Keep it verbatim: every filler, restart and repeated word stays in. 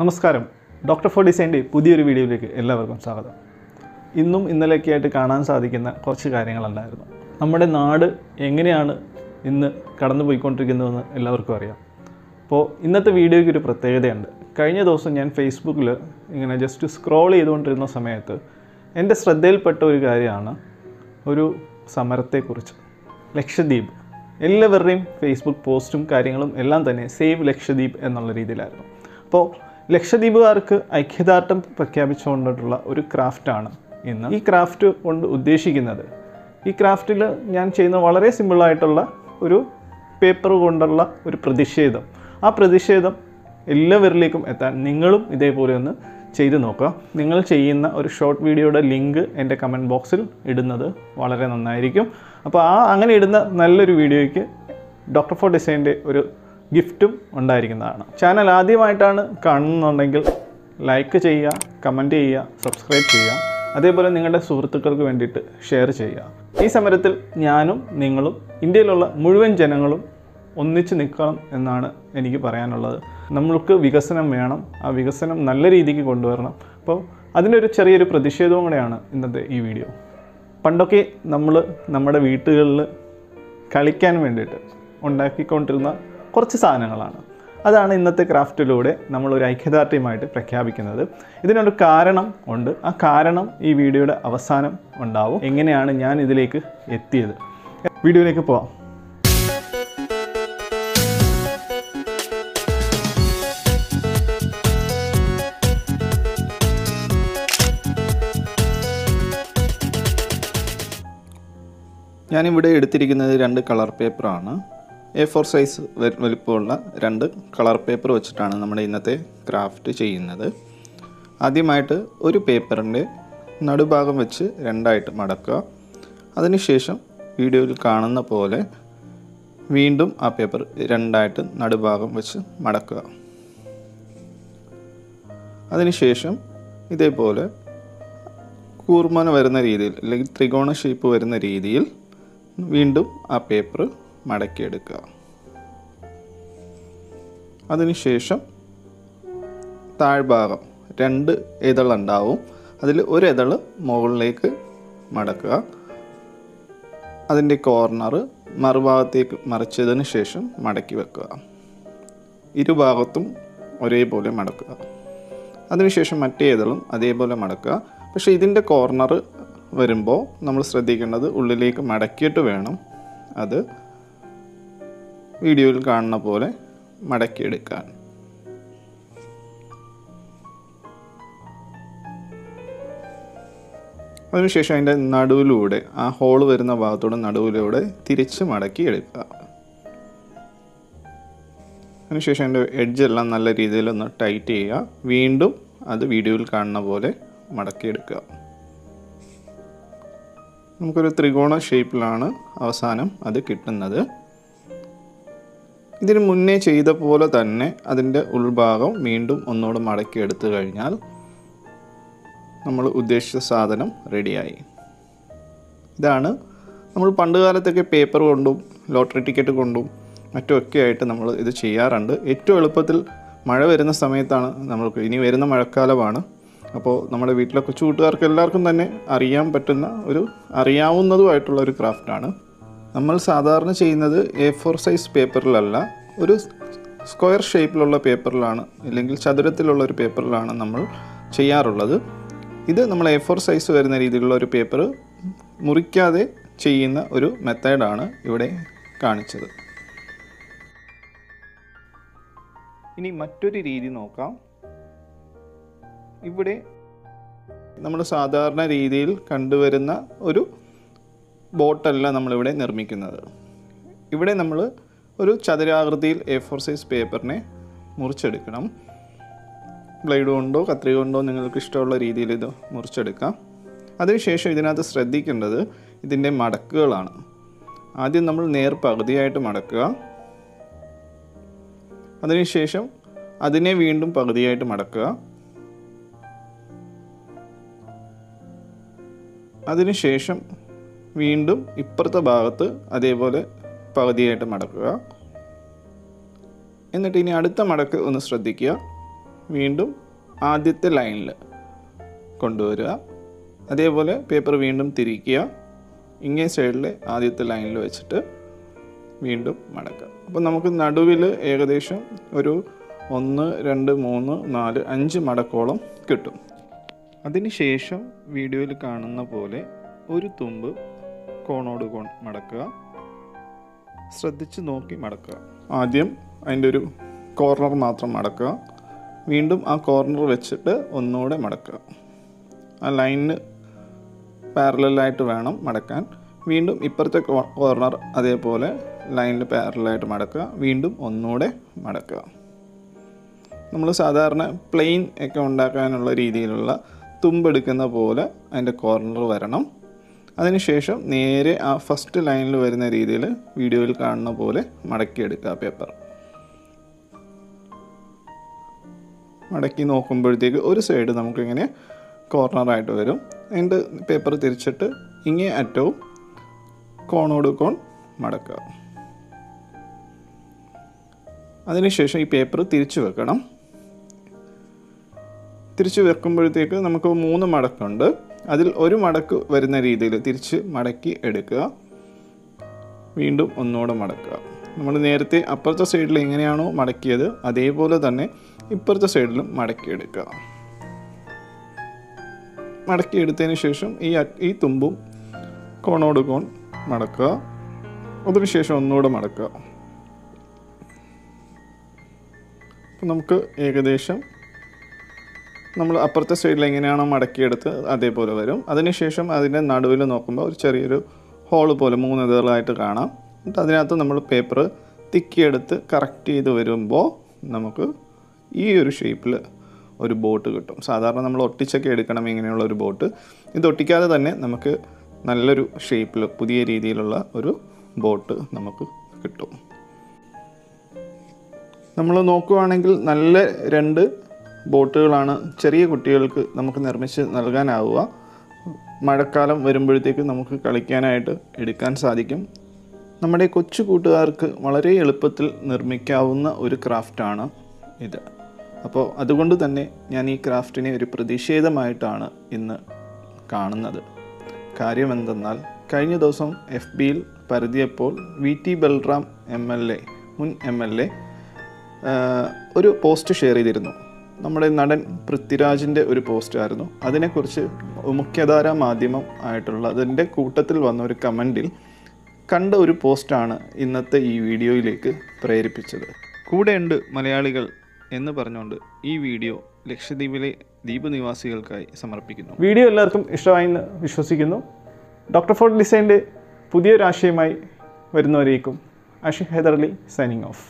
നമസ്കാരം, doctor for ഡിസൈൻ്റെ പുതിയൊരു വീഡിയോയിലേക്ക് എല്ലാവർക്കും സ്വാഗതം. ഇന്നും ഇന്നലെയൊക്കെ ആയിട്ട് കാണാൻ സാധിക്കുന്ന കുറച്ച് കാര്യങ്ങളല്ലായിരുന്നു. നമ്മുടെ നാട് എങ്ങനെയാണ് ഇന്ന് കടന്നു പോയിക്കൊണ്ടിരിക്കുന്നതെന്ന് എല്ലാവർക്കും അറിയാം. അപ്പോൾ ഇന്നത്തെ വീഡിയോയ്ക്ക് ഒരു പ്രത്യേകതയുണ്ട്. കഴിഞ്ഞ ദിവസം ഞാൻ ഫേസ്ബുക്കിൽ ഇങ്ങനെ ജസ്റ്റ് സ്ക്രോൾ ചെയ്തുകൊണ്ടിരുന്ന സമയത്ത് എൻ്റെ ശ്രദ്ധയിൽപ്പെട്ട ഒരു കാര്യമാണ് ഒരു സമരത്തെക്കുറിച്ച്. ലക്ഷദ്വീപ്, എല്ലാവരുടെയും ഫേസ്ബുക്ക് പോസ്റ്റും കാര്യങ്ങളും എല്ലാം തന്നെ സേവ് ലക്ഷദ്വീപ് എന്നുള്ള രീതിയിലായിരുന്നു. അപ്പോൾ ലക്ഷദ്വീപുകാർക്ക് ഐക്യദാർഢ്യം പ്രഖ്യാപിച്ചുകൊണ്ടിട്ടുള്ള ഒരു ക്രാഫ്റ്റാണ് ഇന്ന്. ഈ ക്രാഫ്റ്റ് കൊണ്ട് ഉദ്ദേശിക്കുന്നത്, ഈ ക്രാഫ്റ്റിൽ ഞാൻ ചെയ്യുന്ന വളരെ സിമ്പിളായിട്ടുള്ള ഒരു പേപ്പർ കൊണ്ടുള്ള ഒരു പ്രതിഷേധം. ആ പ്രതിഷേധം എല്ലാവരിലേക്കും എത്താൻ നിങ്ങളും ഇതേപോലെ ഒന്ന് ചെയ്ത് നോക്കുക. നിങ്ങൾ ചെയ്യുന്ന ഒരു ഷോർട്ട് വീഡിയോയുടെ ലിങ്ക് എൻ്റെ കമൻറ്റ് ബോക്സിൽ ഇടുന്നത് വളരെ നന്നായിരിക്കും. അപ്പോൾ ആ അങ്ങനെ ഇടുന്ന നല്ലൊരു വീഡിയോയ്ക്ക് ഡോക്ടർ ഫോർ ഡിസൈൻ്റെ ഒരു ഗിഫ്റ്റും ഉണ്ടായിരിക്കുന്നതാണ്. ചാനൽ ആദ്യമായിട്ടാണ് കാണുന്നുണ്ടെങ്കിൽ ലൈക്ക് ചെയ്യുക, കമൻറ്റ് ചെയ്യുക, സബ്സ്ക്രൈബ് ചെയ്യുക. അതേപോലെ നിങ്ങളുടെ സുഹൃത്തുക്കൾക്ക് വേണ്ടിയിട്ട് ഷെയർ ചെയ്യുക. ഈ സമരത്തിൽ ഞാനും നിങ്ങളും ഇന്ത്യയിലുള്ള മുഴുവൻ ജനങ്ങളും ഒന്നിച്ച് നിൽക്കണം എന്നാണ് എനിക്ക് പറയാനുള്ളത്. നമ്മൾക്ക് വികസനം വേണം, ആ വികസനം നല്ല രീതിക്ക് കൊണ്ടുവരണം. അപ്പോൾ അതിനൊരു ചെറിയൊരു പ്രതിഷേധവും കൂടെയാണ് ഇന്നത്തെ ഈ വീഡിയോ. പണ്ടൊക്കെ നമ്മൾ നമ്മുടെ വീടുകളിൽ കളിക്കാൻ വേണ്ടിയിട്ട് ഉണ്ടാക്കിക്കൊണ്ടിരുന്ന കുറച്ച് സാധനങ്ങളാണ്. അതാണ് ഇന്നത്തെ ക്രാഫ്റ്റിലൂടെ നമ്മളൊരു ഐക്യദാർഢ്യമായിട്ട് പ്രഖ്യാപിക്കുന്നത്. ഇതിനൊരു കാരണം ഉണ്ട്. ആ കാരണം ഈ വീഡിയോയുടെ അവസാനം ഉണ്ടാവും. എങ്ങനെയാണ് ഞാൻ ഇതിലേക്ക് എത്തിയത്? വീഡിയോയിലേക്ക് പോവാം. ഞാനിവിടെ എടുത്തിരിക്കുന്നത് രണ്ട് കളർ പേപ്പറാണ്. എ ഫോർ സൈസ് വലിപ്പമുള്ള രണ്ട് കളർ പേപ്പർ വെച്ചിട്ടാണ് നമ്മുടെ ഇന്നത്തെ ക്രാഫ്റ്റ് ചെയ്യുന്നത്. ആദ്യമായിട്ട് ഒരു പേപ്പറിൻ്റെ നടുഭാഗം വെച്ച് രണ്ടായിട്ട് മടക്കുക. അതിനുശേഷം വീഡിയോയിൽ കാണുന്ന പോലെ വീണ്ടും ആ പേപ്പർ രണ്ടായിട്ട് നടുഭാഗം വെച്ച് മടക്കുക. അതിനുശേഷം ഇതേപോലെ കൂർമന വരുന്ന രീതിയിൽ, അല്ലെങ്കിൽ ത്രികോണ ഷേപ്പ് വരുന്ന രീതിയിൽ വീണ്ടും ആ പേപ്പർ മടക്കിയെടുക്കുക. അതിനുശേഷം താഴ്ഭാഗം രണ്ട് ഇതളുണ്ടാവും, അതിൽ ഒരു ഇതൾ മുകളിലേക്ക് മടക്കുക. അതിൻ്റെ കോർണർ മറുഭാഗത്തേക്ക് മറിച്ചതിന് ശേഷം മടക്കി വെക്കുക. ഇരുഭാഗത്തും ഒരേപോലെ മടക്കുക. അതിനുശേഷം മറ്റേ ഇതളും അതേപോലെ മടക്കുക. പക്ഷേ ഇതിൻ്റെ കോർണർ വരുമ്പോൾ നമ്മൾ ശ്രദ്ധിക്കേണ്ടത് ഉള്ളിലേക്ക് മടക്കിയിട്ട് വേണം അത് വീഡിയോയിൽ കാണുന്ന പോലെ മടക്കിയെടുക്കാൻ. അതിനുശേഷം അതിൻ്റെ നടുവിലൂടെ, ആ ഹോള് വരുന്ന ഭാഗത്തോടെ നടുവിലൂടെ തിരിച്ച് മടക്കിയെടുക്കുക. അതിനുശേഷം അതിൻ്റെ എഡ്ജെല്ലാം നല്ല രീതിയിൽ ഒന്ന് ടൈറ്റ് ചെയ്യുക. വീണ്ടും അത് വീഡിയോയിൽ കാണുന്ന പോലെ മടക്കിയെടുക്കുക. നമുക്കൊരു ത്രികോണ ഷേപ്പിലാണ് അവസാനം അത് കിട്ടുന്നത്. ഇതിന് മുന്നേ ചെയ്ത പോലെ തന്നെ അതിൻ്റെ ഉൾഭാഗം വീണ്ടും ഒന്നുകൂടെ മടക്കി എടുത്തു കഴിഞ്ഞാൽ നമ്മൾ ഉദ്ദേശിച്ച സാധനം റെഡിയായി. ഇതാണ് നമ്മൾ പണ്ട് കാലത്തൊക്കെ പേപ്പർ കൊണ്ടും ലോട്ടറി ടിക്കറ്റ് കൊണ്ടും മറ്റുമൊക്കെ ആയിട്ട് നമ്മൾ ഇത് ചെയ്യാറുണ്ട്. ഏറ്റവും എളുപ്പത്തിൽ മഴ വരുന്ന സമയത്താണ്, നമ്മൾക്ക് ഇനി വരുന്ന മഴക്കാലമാണ്, അപ്പോൾ നമ്മുടെ വീട്ടിലെ കൊച്ചു കൂട്ടുകാർക്ക് എല്ലാവർക്കും തന്നെ അറിയാൻ പറ്റുന്ന ഒരു അറിയാവുന്നതുമായിട്ടുള്ള ഒരു ക്രാഫ്റ്റാണ്. നമ്മൾ സാധാരണ ചെയ്യുന്നത് എ ഫോർ സൈസ് പേപ്പറിലല്ല, ഒരു സ്ക്വയർ ഷേപ്പിലുള്ള പേപ്പറിലാണ്, അല്ലെങ്കിൽ ചതുരത്തിലുള്ള ഒരു പേപ്പറിലാണ് നമ്മൾ ചെയ്യാറുള്ളത്. ഇത് നമ്മൾ എ ഫോർ സൈസ് വരുന്ന രീതിയിലുള്ള ഒരു പേപ്പർ മുറിക്കാതെ ചെയ്യുന്ന ഒരു മെത്തേഡാണ് ഇവിടെ കാണിച്ചത്. ഇനി മറ്റൊരു രീതി നോക്കാം. ഇവിടെ നമ്മൾ സാധാരണ രീതിയിൽ കണ്ടുവരുന്ന ഒരു ബോട്ടല്ല നമ്മളിവിടെ നിർമ്മിക്കുന്നത്. ഇവിടെ നമ്മൾ ഒരു ചതുരാകൃതിയിൽ എ ഫോർ സൈസ് പേപ്പറിനെ മുറിച്ചെടുക്കണം. ബ്ലേഡ് കൊണ്ടോ കത്രിക കൊണ്ടോ നിങ്ങൾക്ക് ഇഷ്ടമുള്ള രീതിയിൽ ഇത് മുറിച്ചെടുക്കാം. അതിനുശേഷം ഇതിനകത്ത് ശ്രദ്ധിക്കേണ്ടത് ഇതിൻ്റെ മടക്കുകളാണ്. ആദ്യം നമ്മൾ നേർ പകുതിയായിട്ട് മടക്കുക. അതിനുശേഷം അതിനെ വീണ്ടും പകുതിയായിട്ട് മടക്കുക. അതിനുശേഷം വീണ്ടും ഇപ്പുറത്തെ ഭാഗത്ത് അതേപോലെ പകുതിയായിട്ട് മടക്കുക. എന്നിട്ട് ഇനി അടുത്ത മടക്ക് ഒന്ന് ശ്രദ്ധിക്കുക. വീണ്ടും ആദ്യത്തെ ലൈനിൽ കൊണ്ടുവരിക. അതേപോലെ പേപ്പർ വീണ്ടും തിരിക്കുക, ഇങ്ങേ സൈഡിൽ ആദ്യത്തെ ലൈനിൽ വെച്ചിട്ട് വീണ്ടും മടക്കുക. അപ്പോൾ നമുക്ക് നടുവിൽ ഏകദേശം ഒരു ഒന്ന് രണ്ട് മൂന്ന് നാല് അഞ്ച് മടക്കോളം കിട്ടും. അതിനുശേഷം വീഡിയോയിൽ കാണുന്ന പോലെ ഒരു തുമ്പ് കോണോട് കോൺ മടക്കുക, ശ്രദ്ധിച്ച് നോക്കി മടക്കുക. ആദ്യം അതിൻ്റെ ഒരു കോർണർ മാത്രം മടക്കുക, വീണ്ടും ആ കോർണർ വെച്ചിട്ട് ഒന്നുകൂടെ മടക്കുക. ആ ലൈനിന് പാരലായിട്ട് വേണം മടക്കാൻ. വീണ്ടും ഇപ്പുറത്തെ കോർണർ അതേപോലെ ലൈനിൽ പാരലായിട്ട് മടക്കുക, വീണ്ടും ഒന്നുകൂടെ മടക്കുക. നമ്മൾ സാധാരണ പ്ലെയിൻ ഒക്കെ ഉണ്ടാക്കാനുള്ള രീതിയിലുള്ള തുമ്പെടുക്കുന്ന പോലെ അതിൻ്റെ കോർണർ വരണം. അതിനുശേഷം നേരെ ആ ഫസ്റ്റ് ലൈനിൽ വരുന്ന രീതിയിൽ വീഡിയോയിൽ കാണുന്ന പോലെ മടക്കിയെടുക്കുക പേപ്പർ. മടക്കി നോക്കുമ്പോഴത്തേക്ക് ഒരു സൈഡ് നമുക്കിങ്ങനെ കോർണറായിട്ട് വരും. അതിൻ്റെ പേപ്പർ തിരിച്ചിട്ട് ഇങ്ങനെ അറ്റവും കോണോട് കോൺ മടക്കുക. അതിനുശേഷം ഈ പേപ്പർ തിരിച്ചു വെക്കണം. തിരിച്ചു വെക്കുമ്പോഴത്തേക്ക് നമുക്ക് മൂന്ന് മടക്കുണ്ട്. അതിൽ ഒരു മടക്ക് വരുന്ന രീതിയിൽ തിരിച്ച് മടക്കി എടുക്കുക, വീണ്ടും ഒന്നുകൂടെ മടക്കുക. നമ്മൾ നേരത്തെ അപ്പുറത്തെ സൈഡിൽ എങ്ങനെയാണോ മടക്കിയത് അതേപോലെ തന്നെ ഇപ്പുറത്തെ സൈഡിലും മടക്കിയെടുക്കുക. മടക്കിയെടുത്തതിന് ശേഷം ഈ ഈ തുമ്പും കോണോട് കോൺ മടക്കുക, അതിനുശേഷം ഒന്നുകൂടെ മടക്കുക. നമുക്ക് ഏകദേശം നമ്മൾ അപ്പുറത്തെ സൈഡിൽ എങ്ങനെയാണോ മടക്കിയെടുത്ത് അതേപോലെ വരും. അതിനുശേഷം അതിൻ്റെ നടുവിൽ നോക്കുമ്പോൾ ഒരു ചെറിയൊരു ഹോള് പോലെ മൂന്ന് ഇതളായിട്ട് കാണാം. എന്നിട്ട് അതിനകത്ത് നമ്മൾ പേപ്പർ തിക്കിയെടുത്ത് കറക്റ്റ് ചെയ്ത് വരുമ്പോൾ നമുക്ക് ഈ ഒരു ഷേപ്പിൽ ഒരു ബോട്ട് കിട്ടും. സാധാരണ നമ്മൾ ഒട്ടിച്ചൊക്കെ എടുക്കണം ഇങ്ങനെയുള്ള ഒരു ബോട്ട്. ഇത് ഒട്ടിക്കാതെ തന്നെ നമുക്ക് നല്ലൊരു ഷേപ്പിൽ പുതിയ രീതിയിലുള്ള ഒരു ബോട്ട് നമുക്ക് കിട്ടും. നമ്മൾ നോക്കുകയാണെങ്കിൽ നല്ല രണ്ട് ബോട്ടുകളാണ് ചെറിയ കുട്ടികൾക്ക് നമുക്ക് നിർമ്മിച്ച് നൽകാനാവുക. മഴക്കാലം വരുമ്പോഴത്തേക്ക് നമുക്ക് കളിക്കാനായിട്ട് എടുക്കാൻ സാധിക്കും. നമ്മുടെ കൊച്ചു കൂട്ടുകാർക്ക് വളരെ എളുപ്പത്തിൽ നിർമ്മിക്കാവുന്ന ഒരു ക്രാഫ്റ്റാണ് ഇത്. അപ്പോൾ അതുകൊണ്ട് തന്നെ ഞാൻ ഈ ക്രാഫ്റ്റിനെ ഒരു പ്രതിഷേധമായിട്ടാണ് ഇന്ന് കാണുന്നത്. കാര്യമെന്തെന്നാൽ കഴിഞ്ഞ ദിവസം എഫ് ബിയിൽ പരതിയപ്പോൾ V T Balram M L A മുൻ എം എൽ എ ഒരു പോസ്റ്റ് ഷെയർ ചെയ്തിരുന്നു. നമ്മുടെ നടൻ പൃഥ്വിരാജിൻ്റെ ഒരു പോസ്റ്റായിരുന്നു. അതിനെക്കുറിച്ച് മുഖ്യധാരാ മാധ്യമം ആയിട്ടുള്ള അതിൻ്റെ കൂട്ടത്തിൽ വന്ന ഒരു കമൻറ്റിൽ കണ്ട ഒരു പോസ്റ്റാണ് ഇന്നത്തെ ഈ വീഡിയോയിലേക്ക് പ്രേരിപ്പിച്ചത്. കൂടെയുണ്ട് മലയാളികൾ എന്ന് പറഞ്ഞുകൊണ്ട് ഈ വീഡിയോ ലക്ഷദ്വീപിലെ ദ്വീപ് നിവാസികൾക്കായി സമർപ്പിക്കുന്നു. വീഡിയോ എല്ലാവർക്കും ഇഷ്ടമായി എന്ന് വിശ്വസിക്കുന്നു. ഡോക്ടർ ഫോർ ഡിസൈൻ്റെ പുതിയൊരാശയമായി വരുന്നവരേക്കും. Ashiq Haider Ali signing of.